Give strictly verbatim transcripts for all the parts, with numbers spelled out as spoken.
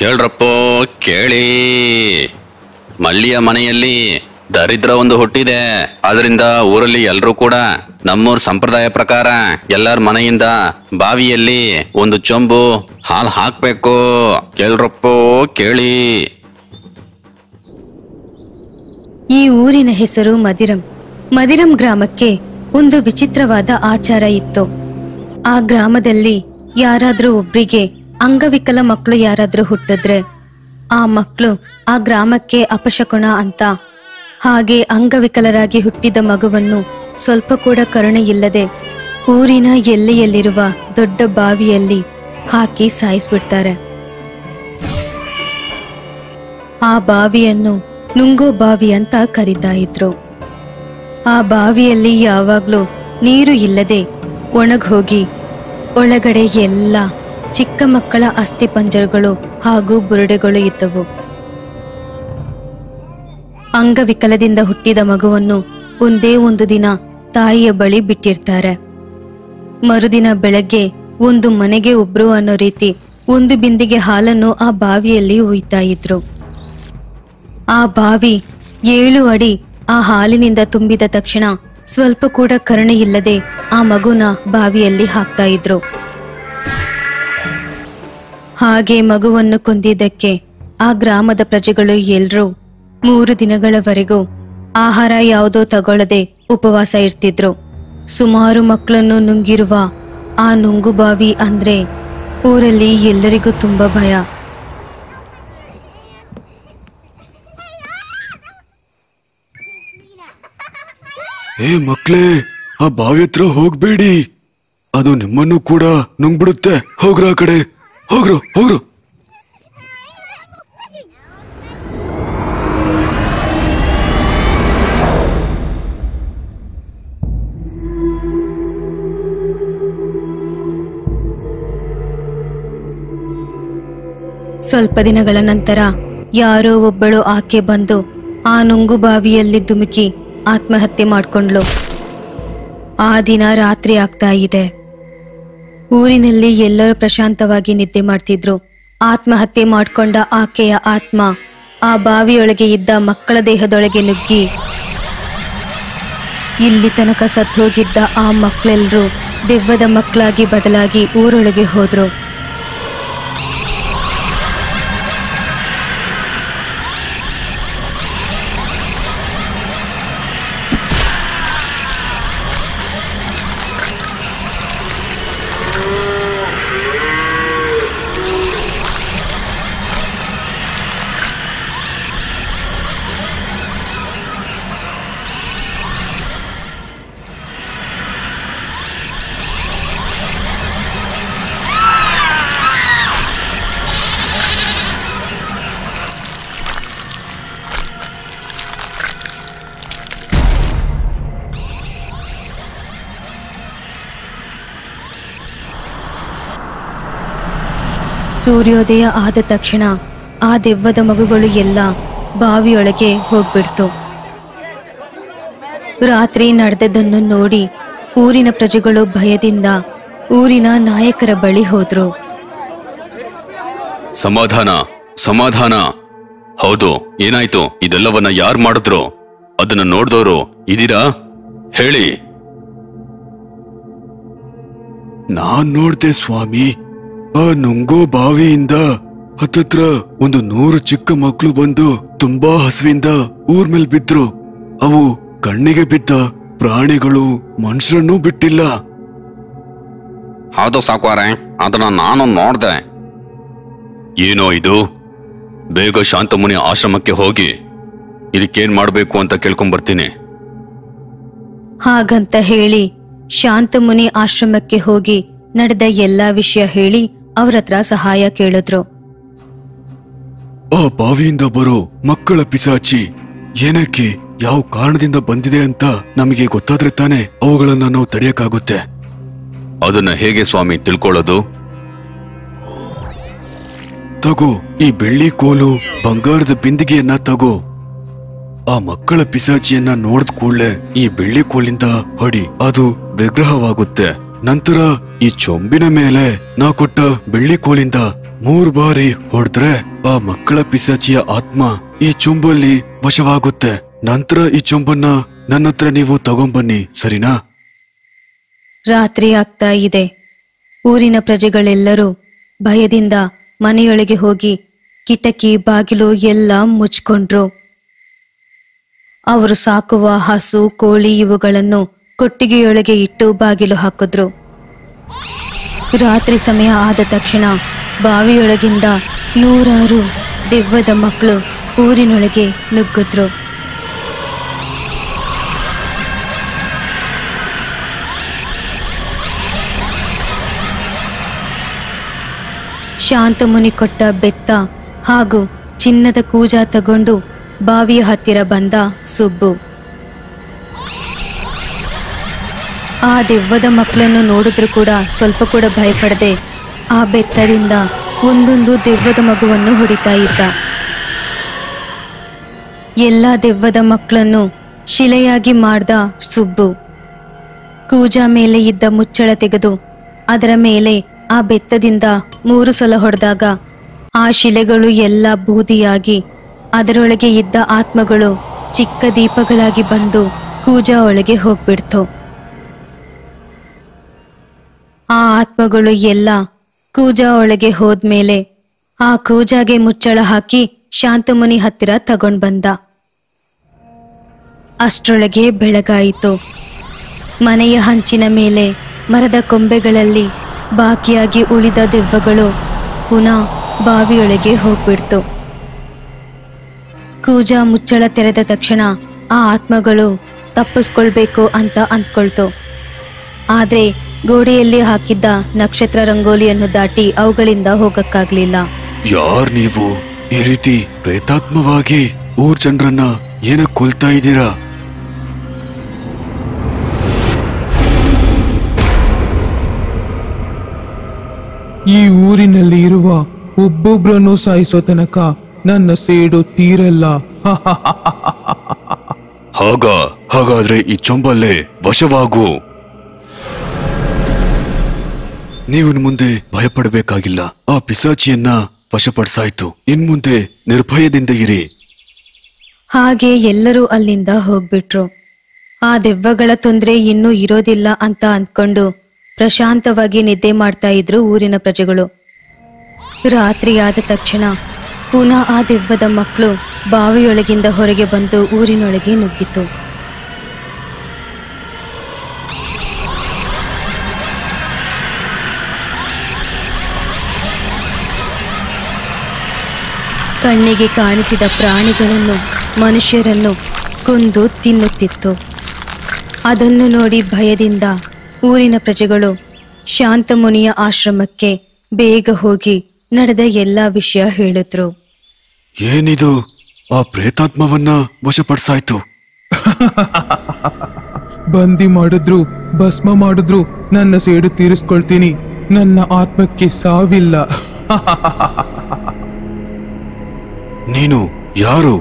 ಕೇಳ್ರಪ್ಪ ಕೇಳಿ, ಮಲ್ಲಿಯ ಮನೆಯಲ್ಲಿ ದರಿದ್ರ ಒಂದು ಹುಟ್ಟಿದೆ. ಅದರಿಂದ ಊರಲ್ಲಿ ಎಲ್ಲರೂ ಕೂಡ ನಮ್ಮೂರ ಸಂಪ್ರದಾಯ ಪ್ರಕಾರ ಎಲ್ಲರ ಮನೆಯಿಂದ ಬಾವಿಯಲ್ಲಿ ಒಂದು ಚೊಂಬು ಹಾಲು ಹಾಕಬೇಕು. ಕೇಳ್ರಪ್ಪ ಕೇಳಿ. ಈ ಊರಿನ ಹೆಸರು ಮದಿರಂ. ಮದಿರಂ ಗ್ರಾಮಕ್ಕೆ ಒಂದು ವಿಚಿತ್ರವಾದ ಆಚಾರ ಇತ್ತು. ಆ ಗ್ರಾಮದಲ್ಲಿ ಯಾರಾದರೂ ಒಬ್ಬರಿಗೆ ಅಂಗವಿಕಲ ಮಕ್ಕಳು ಯಾರಾದರೂ ಹುಟ್ಟಿದ್ರೆ ಆ ಮಕ್ಕಳು ಆ ಗ್ರಾಮಕ್ಕೆ ಅಪಶಕುನ ಅಂತ. ಹಾಗೆ ಅಂಗವಿಕಲರಾಗಿ ಹುಟ್ಟಿದ ಮಗುವನ್ನು ಸ್ವಲ್ಪ ಕೂಡ ಕರುಣೆ ಇಲ್ಲದೆ ಊರಿನ ಎಲ್ಲೆಯಲ್ಲಿರುವ ದೊಡ್ಡ ಬಾವಿಯಲ್ಲಿ ಹಾಕಿ ಸಾಯಿಸ್ಬಿಡ್ತಾರೆ. ಆ ಬಾವಿಯನ್ನು ನುಂಗೋ ಬಾವಿ ಅಂತ ಕರೀತಾ ಇದ್ರು. ಆ ಬಾವಿಯಲ್ಲಿ ಯಾವಾಗಲೂ ನೀರು ಇಲ್ಲದೆ ಒಣಗೋಗಿ ಒಳಗಡೆ ಎಲ್ಲ ಚಿಕ್ಕ ಮಕ್ಕಳ ಅಸ್ಥಿ ಪಂಜರಗಳು ಹಾಗೂ ಬುರುಡೆಗಳು ಇದ್ದವು. ಅಂಗವಿಕಲದಿಂದ ಹುಟ್ಟಿದ ಮಗುವನ್ನು ಒಂದೇ ಒಂದು ದಿನ ತಾಯಿಯ ಬಳಿ ಬಿಟ್ಟಿರ್ತಾರೆ. ಮರುದಿನ ಬೆಳಗ್ಗೆ ಒಂದು ಮನೆಗೆ ಒಬ್ರು ಅನ್ನೋ ರೀತಿ ಒಂದು ಬಿಂದಿಗೆ ಹಾಲನ್ನು ಆ ಬಾವಿಯಲ್ಲಿ ಹುಯ್ತಾ ಇದ್ರು. ಆ ಬಾವಿ ಏಳು ಅಡಿ ಆ ಹಾಲಿನಿಂದ ತುಂಬಿದ ತಕ್ಷಣ ಸ್ವಲ್ಪ ಕೂಡ ಕರುಣೆ ಇಲ್ಲದೆ ಆ ಮಗುನ ಬಾವಿಯಲ್ಲಿ ಹಾಕ್ತಾ ಇದ್ರು. ಹಾಗೆ ಮಗುವನ್ನು ಕೊಂದಿದ್ದಕ್ಕೆ ಆ ಗ್ರಾಮದ ಪ್ರಜೆಗಳು ಎಲ್ರೂ ಮೂರು ದಿನಗಳವರೆಗೂ ಆಹಾರ ಯಾವುದೋ ತಗೊಳ್ಳದೆ ಉಪವಾಸ ಇರ್ತಿದ್ರು. ಸುಮಾರು ಮಕ್ಕಳನ್ನು ನುಂಗಿರುವ ಆ ನುಂಗು ಬಾವಿ ಅಂದ್ರೆ ಊರಲ್ಲಿ ಎಲ್ಲರಿಗೂ ತುಂಬಾ ಭಯ. ಏ ಮಕ್ಕಳೇ, ಆ ಬಾವಿ ಹತ್ರ ಹೋಗ್ಬೇಡಿ, ಅದು ನಿಮ್ಮನ್ನು ಕೂಡ ನುಂಗ್ಬಿಡುತ್ತೆ. ಹೋಗ್ರ ಆ ಕಡೆ ಹೋಗ್ರು ಹೋಗ್ರು. ಸ್ವಲ್ಪ ದಿನಗಳ ನಂತರ ಯಾರೋ ಒಬ್ಬಳು ಆಕೆ ಬಂದು ಆ ನುಂಗು ಬಾವಿಯಲ್ಲಿ ಧುಮುಕಿ ಆತ್ಮಹತ್ಯೆ ಮಾಡ್ಕೊಂಡ್ಲು. ಆ ದಿನ ರಾತ್ರಿ ಆಗ್ತಾ ಇದೆ. ಊರಿನಲ್ಲಿ ಎಲ್ಲರೂ ಪ್ರಶಾಂತವಾಗಿ ನಿದ್ದೆ ಮಾಡ್ತಿದ್ರು. ಆತ್ಮಹತ್ಯೆ ಮಾಡ್ಕೊಂಡ ಆಕೆಯ ಆತ್ಮ ಆ ಬಾವಿಯೊಳಗೆ ಇದ್ದ ಮಕ್ಕಳ ದೇಹದೊಳಗೆ ನುಗ್ಗಿ ಇಲ್ಲಿ ತನಕ ಸತ್ತೋಗಿದ್ದ ಆ ಮಕ್ಕಳೆಲ್ಲರೂ ದೆವ್ವದ ಮಕ್ಕಳಾಗಿ ಬದಲಾಗಿ ಊರೊಳಗೆ ಹೋದ್ರು. ಸೂರ್ಯೋದಯ ಆದ ತಕ್ಷಣ ಆ ದೆವ್ವದ ಮಗುಗಳು ಎಲ್ಲ ಬಾವಿಯೊಳಗೆ ಹೋಗ್ಬಿಡ್ತು. ರಾತ್ರಿ ನಡೆದದ್ದನ್ನು ನೋಡಿ ಊರಿನ ಪ್ರಜೆಗಳು ಭಯದಿಂದ ಊರಿನ ನಾಯಕರ ಬಳಿ ಹೋದ್ರು. ಸಮಾಧಾನ ಸಮಾಧಾನ, ಹೌದು ಏನಾಯ್ತು, ಇದೆಲ್ಲವನ್ನ ಯಾರು ಮಾಡಿದ್ರು, ಅದನ್ನ ನೋಡ್ದವ್ರು ಇದೀರಾ ಹೇಳಿ. ನಾನ್ ನೋಡ್ದೆ ಸ್ವಾಮಿ, ಆ ನುಂಗೋ ಬಾವಿಯಿಂದ ಹತ್ತತ್ರ ಒಂದು ನೂರು ಚಿಕ್ಕ ಮಕ್ಕಳು ಬಂದು ತುಂಬಾ ಹಸುವಿಂದ ಊರ್ ಮೇಲ್ ಬಿದ್ರು. ಅವು ಕಣ್ಣಿಗೆ ಬಿದ್ದ ಪ್ರಾಣಿಗಳು ಮನುಷ್ಯರನ್ನೂ ಬಿಟ್ಟಿಲ್ಲ. ಹೌದು ಸಾಕ್ವಾರೆ, ಅದನ್ನ ನಾನು ನೋಡ್ದೆ. ಏನೋ ಇದು, ಬೇಗ ಶಾಂತಮುನಿ ಆಶ್ರಮಕ್ಕೆ ಹೋಗಿ ಇದಕ್ಕೇನ್ ಮಾಡ್ಬೇಕು ಅಂತ ಕೇಳ್ಕೊಂಡ್ಬರ್ತೀನಿ. ಹಾಗಂತ ಹೇಳಿ ಶಾಂತಮುನಿ ಆಶ್ರಮಕ್ಕೆ ಹೋಗಿ ನಡೆದ ಎಲ್ಲಾ ವಿಷಯ ಹೇಳಿ ಅವರತ್ರ ಸಹಾಯ ಕೇಳಿದ್ರು. ಆ ಬಾವಿಯಿಂದ ಬರೋ ಮಕ್ಕಳ ಪಿಸಾಚಿ ಏನಕ್ಕೆ ಯಾವ ಕಾರಣದಿಂದ ಬಂದಿದೆ ಅಂತ ನಮಗೆ ಗೊತ್ತಾದ್ರೆ ತಾನೆ ಅವುಗಳನ್ನ ನಾವು ತಡೆಯಕ್ಕಾಗುತ್ತೆ. ಅದನ್ನ ಹೇಗೆ ಸ್ವಾಮಿ ತಿಳ್ಕೊಳ್ಳೋದು? ತಗೋ ಈ ಬೆಳ್ಳಿ ಕೋಲು, ಬಂಗಾರದ ಬಿಂದಿಗೆಯನ್ನ ತಗೋ. ಆ ಮಕ್ಕಳ ಪಿಸಾಚಿಯನ್ನ ನೋಡಿದ ಕೂಡಲೇ ಈ ಬೆಳ್ಳಿ ಕೋಲಿಂದ ಹೊಡಿ, ಅದು ವಿಗ್ರಹವಾಗುತ್ತೆ. ನಂತರ ಈ ಚೊಂಬಿನ ಮೇಲೆ ನಾ ಕೊಟ್ಟ ಬೆಳ್ಳಿ ಕೋಲಿಂದ ಮೂರು ಬಾರಿ ಹೊರದ್ರೆ ಆ ಮಕ್ಕಳ ಪಿಸಾಚಿಯ ಆತ್ಮ ಈ ಚೊಂಬಲ್ಲಿ ವಶವಾಗುತ್ತೆ. ನಂತರ ಈ ಚೊಂಬನ್ನ ನನ್ನತ್ರ ನೀವು ತಗೊಂಬನ್ನಿ, ಸರಿನಾ? ರಾತ್ರಿ ಆಗ್ತಾ ಇದೆ. ಊರಿನ ಪ್ರಜೆಗಳೆಲ್ಲರೂ ಭಯದಿಂದ ಮನೆಯೊಳಗೆ ಹೋಗಿ ಕಿಟಕಿ ಬಾಗಿಲು ಎಲ್ಲ ಮುಚ್ಚಿಕೊಂಡ್ರು. ಅವರು ಸಾಕುವ ಹಸು, ಕೋಳಿ ಇವುಗಳನ್ನು ಕೊಟ್ಟಿಗೆಯೊಳಗೆ ಇಟ್ಟು ಬಾಗಿಲು ಹಾಕಿದ್ರು. ರಾತ್ರಿ ಸಮಯ ಆದ ತಕ್ಷಣ ಬಾವಿಯೊಳಗಿಂದ ನೂರಾರು ದೆವ್ವದ ಮಕ್ಕಳು ಊರಿನೊಳಗೆ ನುಗ್ಗಿದ್ರು. ಶಾಂತ ಮುನಿ ಕೊಟ್ಟ ಬೆತ್ತ ಹಾಗೂ ಚಿನ್ನದ ಕೂಜ ತಗೊಂಡು ಬಾವಿಯ ಹತ್ತಿರ ಬಂದ ಸುಬ್ಬು ಆ ದೆವ್ವದ ಮಕ್ಕಳನ್ನು ನೋಡಿದ್ರು ಕೂಡ ಸ್ವಲ್ಪ ಕೂಡ ಭಯಪಡದೆ ಆ ಬೆತ್ತದಿಂದ ಒಂದೊಂದು ದೆವ್ವದ ಮಗುವನ್ನು ಹೊಡಿತಾ ಇದ್ದ. ಎಲ್ಲ ದೆವ್ವದ ಮಕ್ಕಳನ್ನು ಶಿಲೆಯಾಗಿ ಮಾಡ್ದ ಸುಬ್ಬು ಕೂಜಾ ಮೇಲೆ ಇದ್ದ ಮುಚ್ಚಳ ತೆಗೆದು ಅದರ ಮೇಲೆ ಆ ಬೆತ್ತದಿಂದ ಮೂರು ಸಲ ಹೊಡೆದಾಗ ಆ ಶಿಲೆಗಳು ಎಲ್ಲ ಬೂದಿಯಾಗಿ ಅದರೊಳಗೆ ಇದ್ದ ಆತ್ಮಗಳು ಚಿಕ್ಕ ದೀಪಗಳಾಗಿ ಬಂದು ಕೂಜಾ ಒಳಗೆ ಹೋಗ್ಬಿಡ್ತು. ಆ ಆತ್ಮಗಳು ಎಲ್ಲ ಕೂಜಾ ಒಳಗೆ ಹೋದ್ಮೇಲೆ ಆ ಕೂಜಾಗೆ ಮುಚ್ಚಳ ಹಾಕಿ ಶಾಂತಮುನಿ ಹತ್ತಿರ ತಗೊಂಡ್ ಬಂದ. ಅಷ್ಟರೊಳಗೆ ಬೆಳಗಾಯಿತು. ಮನೆಯ ಹಂಚಿನ ಮೇಲೆ ಮರದ ಕೊಂಬೆಗಳಲ್ಲಿ ಬಾಕಿಯಾಗಿ ಉಳಿದ ದೆವ್ವಗಳು ಪುನಃ ಬಾವಿಯೊಳಗೆ ಹೋಗ್ಬಿಡ್ತು. ಕೂಜಾ ಮುಚ್ಚಳ ತೆರೆದ ತಕ್ಷಣ ಆ ಆತ್ಮಗಳು ತಪ್ಪಿಸ್ಕೊಳ್ಬೇಕು ಅಂತ ಅಂದ್ಕೊಳ್ತು. ಆದರೆ ಗೋಡೆಯಲ್ಲಿ ಹಾಕಿದ್ದ ನಕ್ಷತ್ರ ರಂಗೋಲಿಯನ್ನು ದಾಟಿ ಅವುಗಳಿಂದ ಹೋಗಕ್ಕಾಗ್ಲಿಲ್ಲ. ಯಾರ್ ನೀವು? ಈ ರೀತಿ ಪ್ರೇತಾತ್ಮವಾಗಿ ಊರ್ ಜನರನ್ನ ಏನಕ್ಕೆ ಕೊಲ್ತಾ ಇದ್ದೀರಾ? ಈ ಊರಿನಲ್ಲಿ ಇರುವ ಒಬ್ಬೊಬ್ಬರನ್ನು ಸಾಯಿಸೋ ತನಕ ನನ್ನ ಸೇಡು ತೀರಲ್ಲ. ಹಾಗ ಹಾಗಾದ್ರೆ ಈ ಚೊಂಬಲ್ಲೇ ವಶವಾಗು, ನೀವು ಮುಂದೆ ಭಯಪಡಬೇಕಾಗಿಲ್ಲ. ಆ ಪಿಸಾಚಿಯನ್ನ ವಶಪಡಿಸಾಯ್ತು, ಇನ್ ಮುಂದೆ ನಿರ್ಭಯದಿಂದ ಇರಿ. ಹಾಗೆ ಎಲ್ಲರೂ ಅಲ್ಲಿಂದ ಹೋಗ್ಬಿಟ್ರು. ಆ ದೆವ್ವಗಳ ತೊಂದರೆ ಇನ್ನೂ ಇರೋದಿಲ್ಲ ಅಂತ ಅಂದ್ಕೊಂಡು ಪ್ರಶಾಂತವಾಗಿ ನಿದ್ದೆ ಮಾಡ್ತಾ ಇದ್ರು ಊರಿನ ಪ್ರಜೆಗಳು. ರಾತ್ರಿ ಆದ ತಕ್ಷಣ ಪುನಃ ಆ ದೆವ್ವದ ಮಕ್ಕಳು ಬಾವಿಯೊಳಗಿಂದ ಹೊರಗೆ ಬಂದು ಊರಿನೊಳಗೆ ನುಗ್ಗಿತು. ಕಣ್ಣಿಗೆ ಕಾಣಿಸಿದ ಪ್ರಾಣಿಗಳನ್ನು, ಮನುಷ್ಯರನ್ನು ಕೊಂದು ತಿನ್ನುತ್ತಿತ್ತು. ಅದನ್ನು ನೋಡಿ ಭಯದಿಂದ ಊರಿನ ಪ್ರಜೆಗಳು ಶಾಂತಮುನಿಯ ಆಶ್ರಮಕ್ಕೆ ಬೇಗ ಹೋಗಿ ನಡೆದ ಎಲ್ಲ ವಿಷಯ ಹೇಳಿದ್ರು. ಏನಿದು, ಆ ಪ್ರೇತಾತ್ಮವನ್ನ ವಶಪಡಿಸಾಯ್ತು, ಬಂದಿ ಮಾಡಿದ್ರು, ಭಸ್ಮ ಮಾಡಿದ್ರು, ನನ್ನ ಸೇಡು ತೀರಿಸ್ಕೊಳ್ತೀನಿ, ನನ್ನ ಆತ್ಮಕ್ಕೆ ಸಾವಿಲ್ಲ. ನೀನು ಯಾರು?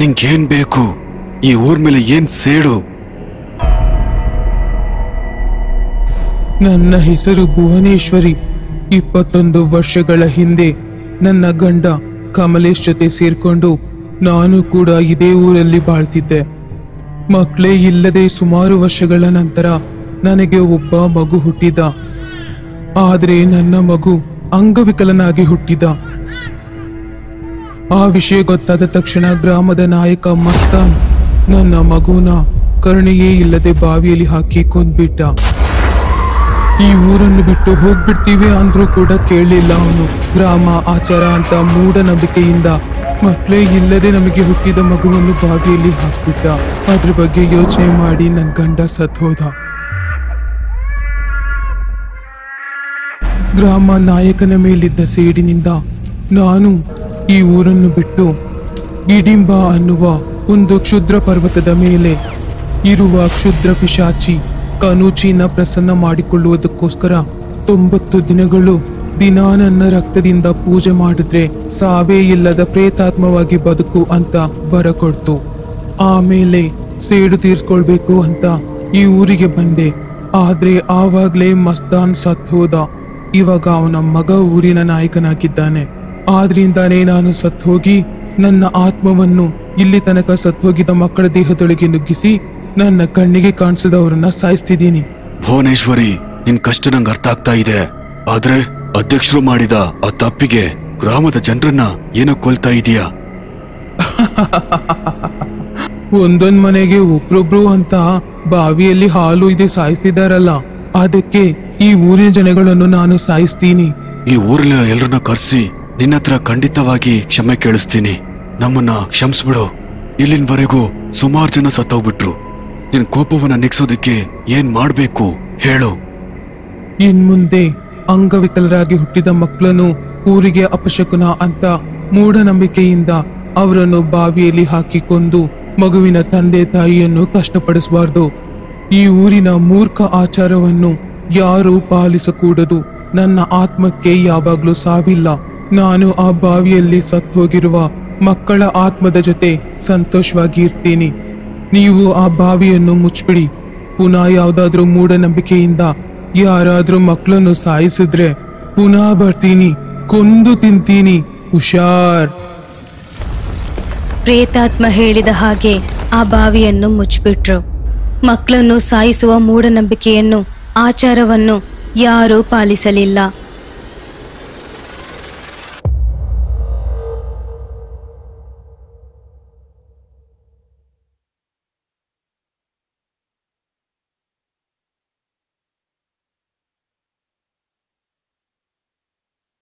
ನಿಂಗೇನ್ ಬೇಕು? ಈ ಊರ್ ಮೇಲೆ ಏನ್ ಸೇಡು? ನನ್ನ ಹೆಸರು ಭುವನೇಶ್ವರಿ. ಇಪ್ಪತ್ತೊಂದು ವರ್ಷಗಳ ಹಿಂದೆ ನನ್ನ ಗಂಡ ಕಮಲೇಶ್ ಜೊತೆ ಸೇರ್ಕೊಂಡು ನಾನು ಕೂಡ ಇದೇ ಊರಲ್ಲಿ ಬಾಳ್ತಿದ್ದೆ. ಮಕ್ಕಳೇ ಇಲ್ಲದೆ ಸುಮಾರು ವರ್ಷಗಳ ನಂತರ ನನಗೆ ಒಬ್ಬ ಮಗು ಹುಟ್ಟಿದ. ಆದರೆ ನನ್ನ ಮಗು ಅಂಗವಿಕಲನಾಗಿ ಹುಟ್ಟಿದ. ಆ ವಿಷಯ ಗೊತ್ತಾದ ತಕ್ಷಣ ಗ್ರಾಮದ ನಾಯಕ ಮಸ್ತಾನ್ ನನ್ನ ಮಗುನ ಕರುಣೆಯೇ ಇಲ್ಲದೆ ಬಾವಿಯಲ್ಲಿ ಹಾಕಿ ಕೊಂದ್ಬಿಟ್ಟ. ಈ ಊರನ್ನು ಬಿಟ್ಟು ಹೋಗ್ಬಿಡ್ತೀವಿ ಅಂದ್ರೂ ಕೂಡ ಕೇಳಲಿಲ್ಲ ಅವನು. ಗ್ರಾಮ ಆಚಾರ ಅಂತ ಮೂಢನಂಬಿಕೆಯಿಂದ ಮಕ್ಕಳೇ ಇಲ್ಲದೆ ನಮಗೆ ಹುಟ್ಟಿದ ಮಗುವನ್ನು ಬಾವಿಯಲ್ಲಿ ಹಾಕ್ಬಿಟ್ಟ. ಅದ್ರ ಬಗ್ಗೆ ಯೋಚನೆ ಮಾಡಿ ನನ್ನ ಗಂಡ ಸತ್ ಹೋದ. ಗ್ರಾಮ ನಾಯಕನ ಮೇಲಿದ್ದ ಸೇಡಿನಿಂದ ನಾನು ಈ ಊರನ್ನು ಬಿಟ್ಟು ಗಿಡಿಂಬ ಅನ್ನುವ ಒಂದು ಕ್ಷುದ್ರ ಪರ್ವತದ ಮೇಲೆ ಇರುವ ಕ್ಷುದ್ರ ಪಿಶಾಚಿ ಕಾನೂಚಿನ ಪ್ರಸನ್ನ ಮಾಡಿಕೊಳ್ಳುವುದಕ್ಕೋಸ್ಕರ ತೊಂಬತ್ತು ದಿನಗಳು ದಿನ ನನ್ನ ರಕ್ತದಿಂದ ಪೂಜೆ ಮಾಡಿದ್ರೆ ಸಾವೇ ಇಲ್ಲದ ಪ್ರೇತಾತ್ಮವಾಗಿ ಬದುಕು ಅಂತ ವರ ಕೊಡ್ತು. ಆಮೇಲೆ ಸೇಡು ತೀರ್ಸ್ಕೊಳ್ಬೇಕು ಅಂತ ಈ ಊರಿಗೆ ಬಂದೆ. ಆದ್ರೆ ಆವಾಗ್ಲೇ ಮಸ್ತಾನ್ ಸತ್ ಹೋದ. ಇವಾಗ ಅವನ ಮಗ ಊರಿನ ನಾಯಕನಾಗಿದ್ದಾನೆ. ಆದ್ರಿಂದಾನೇ ನಾನು ಸತ್ತು ಹೋಗಿ ನನ್ನ ಆತ್ಮವನ್ನು ಇಲ್ಲಿ ತನಕ ಸತ್ತು ಹೋಗಿದ್ದ ಮಕ್ಕಳ ದೇಹದೊಳಗೆ ನುಗ್ಗಿಸಿ ನನ್ನ ಕಣ್ಣಿಗೆ ಕಾಣಿಸದವರನ್ನ ಸಾಯಿಸ್ತಿದ್ದೀನಿ. ಭುವನೇಶ್ವರಿ, ನಿನ್ ಕಷ್ಟ ನಂಗೆ ಅರ್ಥ ಆಗ್ತಾ ಇದೆ. ಆದ್ರೆ ಅಧ್ಯಕ್ಷರು ಮಾಡಿದ ಆ ತಪ್ಪಿಗೆ ಗ್ರಾಮದ ಜನರನ್ನ ಏನೋ ಕೊಲ್ತಾ ಇದೀಯಾ? ಒಂದೊಂದ್ ಮನೆಗೆ ಒಬ್ರೊಬ್ರು ಅಂತ ಬಾವಿಯಲ್ಲಿ ಹಾಲು ಇದೆ ಸಾಯಿಸ್ತಿದಾರಲ್ಲ, ಅದಕ್ಕೆ ಈ ಊರಿನ ಜನಗಳನ್ನು ನಾನು ಸಾಯಿಸ್ತೀನಿ. ಈ ಊರಿನ ಎಲ್ಲರನ್ನ ಕರೆಸಿ ನಿನ್ನತ್ರ ಖಂಡಿತವಾಗಿ ಕ್ಷಮೆ ಕೇಳಿಸ್ತೀನಿ. ನಮ್ಮನ್ನ ಕ್ಷಮಿಸ್ಬಿಡು. ಇಲ್ಲಿನವರೆಗೂ ಸುಮಾರು ಜನ ಸತ್ತೋಗ್ಬಿಟ್ರು. ನಿನ್ನ ಕೋಪವನ್ನ ನಿಗ್ಸೋದಕ್ಕೆ ಏನ್ ಮಾಡ್ಬೇಕು ಹೇಳು. ಇನ್ ಮುಂದೆ ಅಂಗವಿಕಲರಾಗಿ ಹುಟ್ಟಿದ ಮಕ್ಕಳನ್ನು ಊರಿಗೆ ಅಪಶಕುನ ಅಂತ ಮೂಢನಂಬಿಕೆಯಿಂದ ಅವರನ್ನು ಬಾವಿಯಲ್ಲಿ ಹಾಕಿಕೊಂಡು ಮಗುವಿನ ತಂದೆ ತಾಯಿಯನ್ನು ಕಷ್ಟಪಡಿಸಬಾರ್ದು. ಈ ಊರಿನ ಮೂರ್ಖ ಆಚಾರವನ್ನು ಯಾರೂ ಪಾಲಿಸಕೂಡದು. ನನ್ನ ಆತ್ಮಕ್ಕೆ ಯಾವಾಗಲೂ ಸಾವಿಲ್ಲ. ನಾನು ಆ ಬಾವಿಯಲ್ಲಿ ಸತ್ತು ಹೋಗಿರುವ ಮಕ್ಕಳ ಆತ್ಮದ ಜೊತೆ ಸಂತೋಷವಾಗಿ ಇರ್ತೀನಿ. ನೀವು ಆ ಬಾವಿಯನ್ನು ಮುಚ್ಚಿಬಿಡಿ. ಪುನಃ ಯಾವುದಾದ್ರೂ ಮೂಢನಂಬಿಕೆಯಿಂದ ಯಾರಾದರೂ ಮಕ್ಕಳನ್ನು ಸಾಯಿಸಿದ್ರೆ ಪುನಃ ಬರ್ತೀನಿ, ಕೊಂದು ತಿಂತೀನಿ. ಹುಷಾರ್. ಪ್ರೇತಾತ್ಮ ಹೇಳಿದ ಹಾಗೆ ಆ ಬಾವಿಯನ್ನು ಮುಚ್ಚಿಬಿಟ್ರು. ಮಕ್ಕಳನ್ನು ಸಾಯಿಸುವ ಮೂಢನಂಬಿಕೆಯನ್ನು, ಆಚಾರವನ್ನು ಯಾರೂ ಪಾಲಿಸಲಿಲ್ಲ.